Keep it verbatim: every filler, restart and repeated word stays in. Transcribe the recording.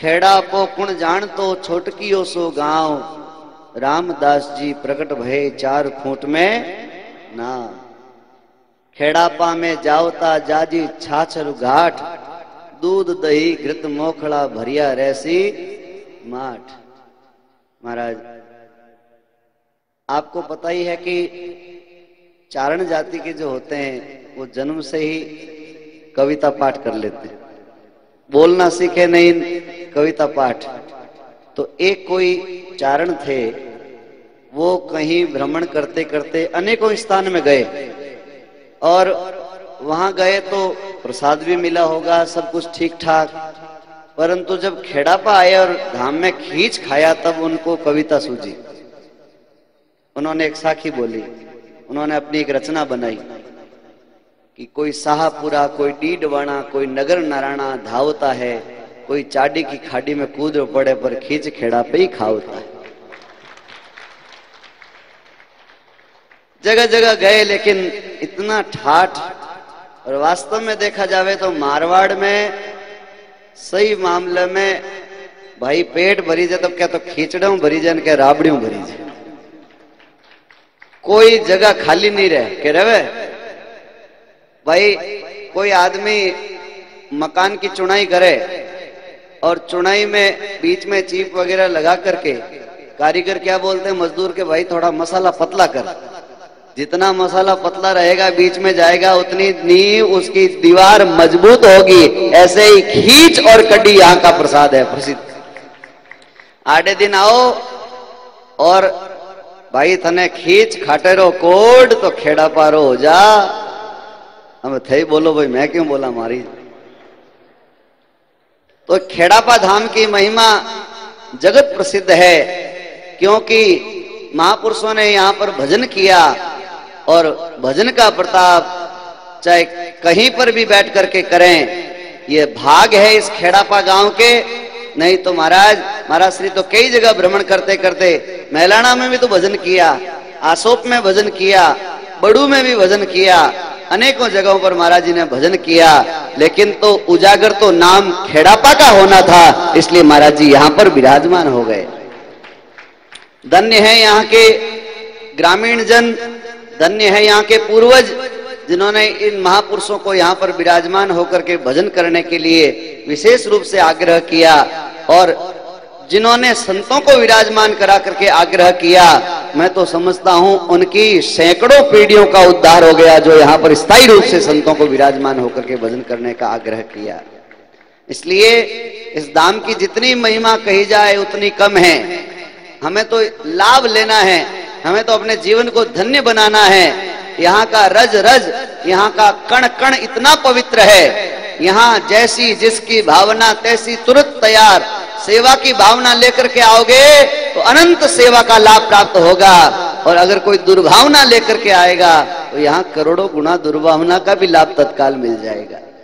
खेड़ा पोकुण जानतो छोटकियो सो गांव, रामदास जी प्रकट भये चार फूट में ना। खेड़ापा में जावता जाजी छाछर घाट, दूध दही घृत मोखड़ा भरिया रहसी माठ। महाराज आपको पता ही है कि चारण जाति के जो होते हैं वो जन्म से ही कविता पाठ कर लेते हैं, बोलना सीखे नहीं कविता पाठ। तो एक कोई चारण थे, वो कहीं भ्रमण करते करते अनेकों स्थान में गए और वहां गए तो प्रसाद भी मिला होगा, सब कुछ ठीक ठाक, परंतु जब खेड़ापा आए और धाम में खींच खाया तब उनको कविता सूझी। उन्होंने एक साखी बोली, उन्होंने अपनी एक रचना बनाई कि कोई शाहपुरा कोई डीडवाणा कोई नगर नारायणा धावता है, कोई चाडी की खाड़ी में कूद पड़े पर खींच खेड़ा पे ही खावता है। जगह जगह गए लेकिन इतना ठाठ। और वास्तव में देखा जावे तो मारवाड़ में सही मामले में भाई पेट भरी जाए तो क्या तो खींचड़ों भरी जाए क्या राबड़ियों भरी जाए, कोई जगह खाली नहीं रहे। कह रहे भाई कोई आदमी मकान की चुनाई करे और चुनाई में बीच में चीप वगैरह लगा करके कारीगर क्या बोलते हैं मजदूर के, भाई थोड़ा मसाला पतला कर, जितना मसाला पतला रहेगा बीच में जाएगा उतनी नींव उसकी दीवार मजबूत होगी। ऐसे ही खींच और कड्डी यहाँ का प्रसाद है प्रसिद्ध। आधे दिन आओ और भाई थने खींच खाटेरो कोड तो खेड़ा पारो हो जा। हम थे बोलो भाई, मैं क्यों बोला मारी। तो खेड़ापा धाम की महिमा जगत प्रसिद्ध है क्योंकि महापुरुषों ने यहाँ पर भजन किया और भजन का प्रताप चाहे कहीं पर भी बैठ करके करें, ये भाग है इस खेड़ापा गांव के। नहीं तो महाराज महाराज श्री तो कई जगह भ्रमण करते करते मैलाना में भी तो भजन किया, आसोप में भजन किया, बड़ू में भी भजन किया, अनेकों जगहों पर महाराज जी ने भजन किया, लेकिन तो उजागर तो नाम खेड़ापा का होना था, इसलिए महाराज जी यहाँ पर विराजमान हो गए। धन्य है यहाँ के ग्रामीण जन, धन्य है यहाँ के पूर्वज जिन्होंने इन महापुरुषों को यहाँ पर विराजमान होकर के भजन करने के लिए विशेष रूप से आग्रह किया और जिन्होंने संतों को विराजमान करा करके आग्रह किया। मैं तो समझता हूं उनकी सैकड़ों पीढ़ियों का उद्धार हो गया जो यहाँ पर स्थायी रूप से संतों को विराजमान होकर के भजन करने का आग्रह किया। इसलिए इस धाम की जितनी महिमा कही जाए उतनी कम है। हमें तो लाभ लेना है, हमें तो अपने जीवन को धन्य बनाना है। यहाँ का रज रज, यहाँ का कण कण इतना पवित्र है। यहाँ जैसी जिसकी भावना तैसी तुरंत तैयार सेवा की भावना लेकर के आओगे तो अनंत सेवा का लाभ प्राप्त होगा, और अगर कोई दुर्भावना लेकर के आएगा तो यहाँ करोड़ों गुना दुर्भावना का भी लाभ तत्काल मिल जाएगा।